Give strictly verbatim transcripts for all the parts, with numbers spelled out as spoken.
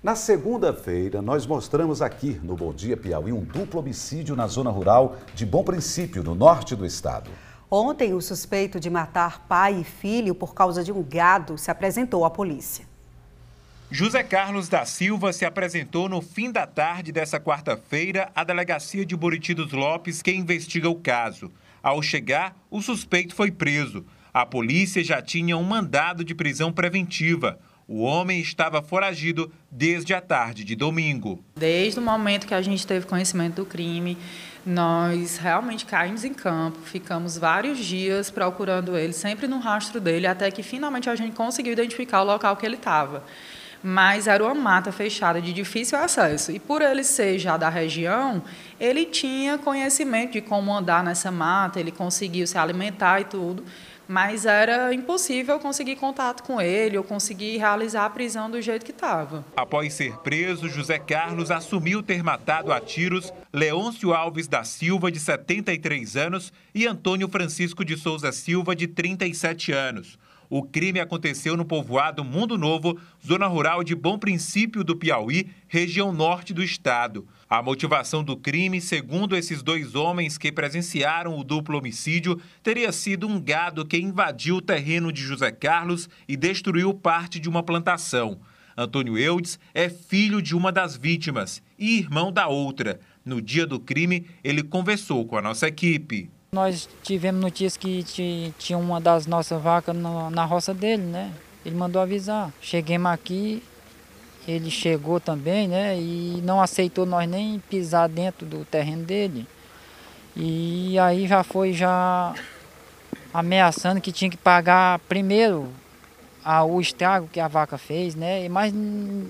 Na segunda-feira, nós mostramos aqui no Bom Dia Piauí um duplo homicídio na zona rural de Bom Princípio, no norte do estado. Ontem, o suspeito de matar pai e filho por causa de um gado se apresentou à polícia. José Carlos da Silva se apresentou no fim da tarde dessa quarta-feira à delegacia de Buriti dos Lopes, que investiga o caso. Ao chegar, o suspeito foi preso. A polícia já tinha um mandado de prisão preventiva. O homem estava foragido desde a tarde de domingo. Desde o momento que a gente teve conhecimento do crime, nós realmente caímos em campo, ficamos vários dias procurando ele, sempre no rastro dele, até que finalmente a gente conseguiu identificar o local que ele estava. Mas era uma mata fechada de difícil acesso e, por ele ser já da região, ele tinha conhecimento de como andar nessa mata, ele conseguiu se alimentar e tudo, mas era impossível conseguir contato com ele ou conseguir realizar a prisão do jeito que estava. Após ser preso, José Carlos assumiu ter matado a tiros Leôncio Alves da Silva, de setenta e três anos, e Antônio Francisco de Souza Silva, de trinta e sete anos. O crime aconteceu no povoado Mundo Novo, zona rural de Bom Princípio do Piauí, região norte do estado. A motivação do crime, segundo esses dois homens que presenciaram o duplo homicídio, teria sido um gado que invadiu o terreno de José Carlos e destruiu parte de uma plantação. Antônio Eudes é filho de uma das vítimas e irmão da outra. No dia do crime, ele conversou com a nossa equipe. Nós tivemos notícias que tinha uma das nossas vacas na roça dele, né? Ele mandou avisar. Cheguemos aqui, ele chegou também, né? E não aceitou nós nem pisar dentro do terreno dele. E aí já foi já ameaçando que tinha que pagar primeiro a, o estrago que a vaca fez, né? Mas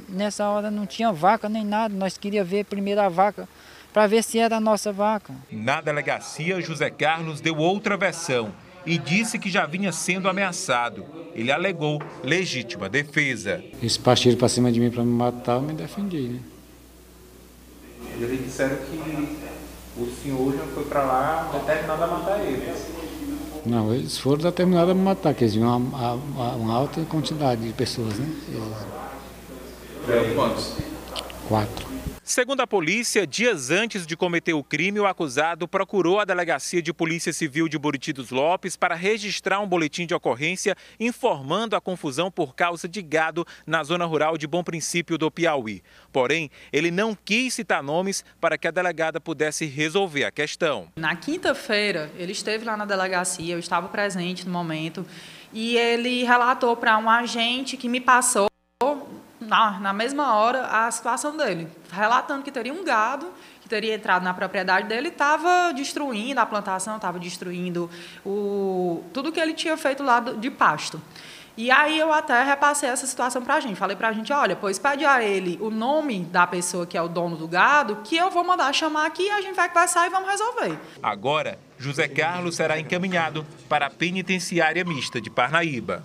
nessa hora não tinha vaca nem nada, nós queríamos ver primeiro a vaca, para ver se era a nossa vaca. Na delegacia, José Carlos deu outra versão e disse que já vinha sendo ameaçado. Ele alegou legítima defesa. Eles partiram para cima de mim para me matar, eu me defendi, né? Eles disseram que o senhor já foi para lá determinado a matar eles. Não, eles foram determinados a me matar, que eles vinham uma, uma, uma alta quantidade de pessoas, né? Eles... Quantos? Quatro. Segundo a polícia, dias antes de cometer o crime, o acusado procurou a delegacia de Polícia Civil de Buriti dos Lopes para registrar um boletim de ocorrência informando a confusão por causa de gado na zona rural de Bom Princípio do Piauí. Porém, ele não quis citar nomes para que a delegada pudesse resolver a questão. Na quinta-feira, ele esteve lá na delegacia, eu estava presente no momento, e ele relatou para um agente que me passou Na, na mesma hora a situação dele, relatando que teria um gado que teria entrado na propriedade dele, estava destruindo a plantação, estava destruindo o, tudo que ele tinha feito lá de pasto. E aí eu até repassei essa situação para a gente, falei para a gente, olha, pois pede a ele o nome da pessoa que é o dono do gado, que eu vou mandar chamar aqui e a gente vai conversar e vamos resolver. Agora, José Carlos será encaminhado para a Penitenciária Mista de Parnaíba.